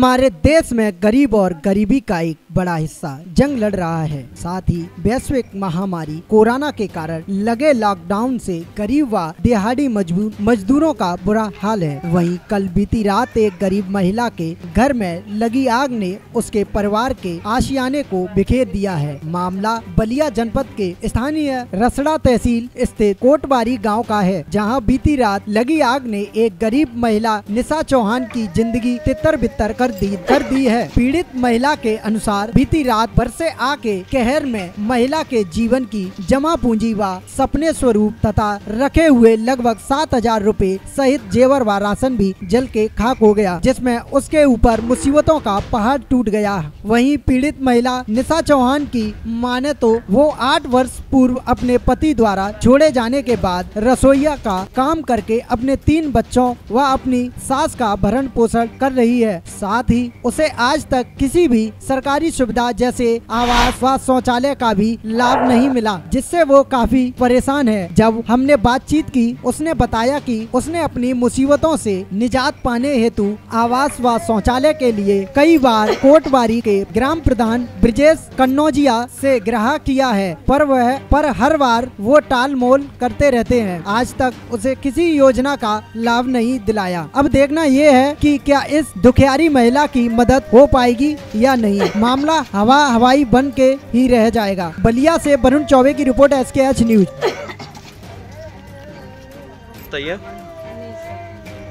हमारे देश में गरीब और गरीबी का एक बड़ा हिस्सा जंग लड़ रहा है। साथ ही वैश्विक महामारी कोरोना के कारण लगे लॉकडाउन से गरीब व दिहाड़ी मजदूरों का बुरा हाल है। वहीं कल बीती रात एक गरीब महिला के घर में लगी आग ने उसके परिवार के आशियाने को बिखेर दिया है। मामला बलिया जनपद के स्थानीय रसड़ा तहसील स्थित कोटबारी गाँव का है, जहाँ बीती रात लगी आग ने एक गरीब महिला निशा चौहान की जिंदगी तितर बितर कर दी है। पीड़ित महिला के अनुसार बीती रात बरसे आग के कहर में महिला के जीवन की जमा पूंजी व सपने स्वरूप तथा रखे हुए लगभग 7,000 रुपए सहित जेवर व राशन भी जल के खाक हो गया, जिसमें उसके ऊपर मुसीबतों का पहाड़ टूट गया। वहीं पीड़ित महिला निशा चौहान की माने तो वो 8 वर्ष पूर्व अपने पति द्वारा छोड़े जाने के बाद रसोईया का काम करके अपने 3 बच्चों व अपनी सास का भरण पोषण कर रही है। साथ ही उसे आज तक किसी भी सरकारी सुविधा जैसे आवास व शौचालय का भी लाभ नहीं मिला, जिससे वो काफी परेशान है। जब हमने बातचीत की, उसने बताया कि उसने अपनी मुसीबतों से निजात पाने हेतु आवास व शौचालय के लिए कई बार कोटबारी के ग्राम प्रधान बृजेश कन्नौजिया से ग्राह किया है, पर हर बार वो टालमोल करते रहते हैं। आज तक उसे किसी योजना का लाभ नहीं दिलाया। अब देखना ये है कि क्या इस दुखियारी महिला की मदद हो पाएगी या नहीं। मामला हवाई बन के ही रह जाएगा। बलिया से वरुण चौबे की रिपोर्ट, SKH न्यूज।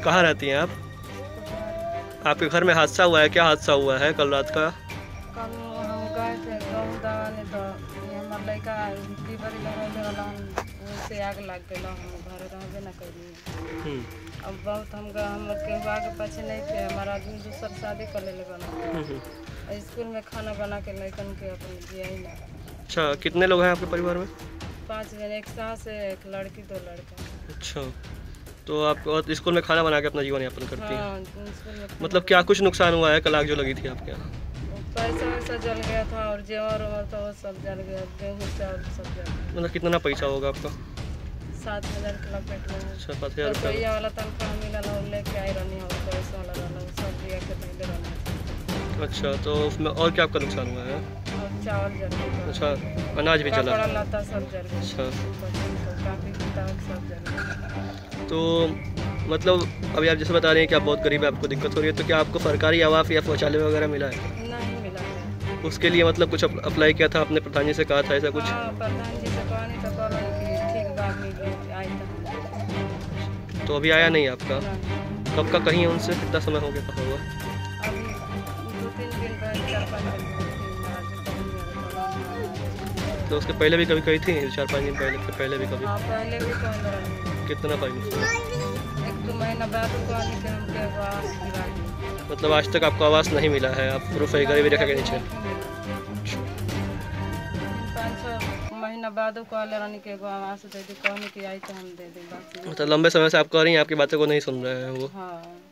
कहाँ रहती हैं आप? आपके घर में हादसा हुआ है? क्या हादसा हुआ है कल रात का? कल हम गए थे तो हमारा लड़का से आग लग गया, घर रहबे न करिए। अब बहुत हम के पीछे नहीं थे, हमारा आदमी दूसर शादी कर ले बना, स्कूल में खाना बना के लड़कन के अपन दिया ही ना। अच्छा, कितने लोग हैं आपके परिवार में? 5 जन, एक सास है, एक लड़की, 2 लड़का। अच्छा, तो आप स्कूल में खाना बना के अपना जीवन यापन करती हैं। मतलब क्या कुछ नुकसान हुआ है कल आग जो लगी थी आपके यहाँ? पैसा वैसा जल गया था और जेवर वेवर था, वो सब जल गया, गेहूँ चावल सब जल गया। मतलब कितना पैसा होगा आपका? 7,000 के लपेट में। 7,000 रुपया वाला तनख्वाह मिला ना, लेके आई रहनी और पैसा वाला रहना, सब लिया के नहीं रहना। अच्छा, तो उसमें और क्या आपका नुकसान हुआ है? चावल जल गया। अच्छा, अनाज भी जला, कपड़ा लता सब जल गया। अच्छा, काफी किताब सब जल गया। तो मतलब अभी आप जैसे बता रहे हैं कि आप बहुत गरीब है, आपको दिक्कत हो रही है, तो क्या आपको सरकारी आवास या शौचालय वगैरह मिला है? उसके लिए मतलब कुछ अप्लाई किया था आपने? प्रधान जी से कहा था ऐसा कुछ? प्रधान जी से कहा नहीं था, ठीक बात नहीं आई। तो अभी आया नहीं आपका? कब का कहीं है उनसे? कितना समय हो गया कहा हुआ? अभी 2-3 दिन पहले, 4-5 दिन। तो उसके पहले भी कभी कही थी? 4-5 दिन पहले भी कभी? पहले भी कहा। कितना टाइम? 1-2 महीना बाद हमको। मतलब आज तक आपको आवास नहीं मिला है, आप प्रूफ है गरीबी रेखा के नीचे? 5-6 महीना बाद के आवास दे दी, कहने की आई तो हम दे दें। मतलब लंबे समय से आप कह रही हैं, आपकी बातें को नहीं सुन रहे हैं वो? हाँ।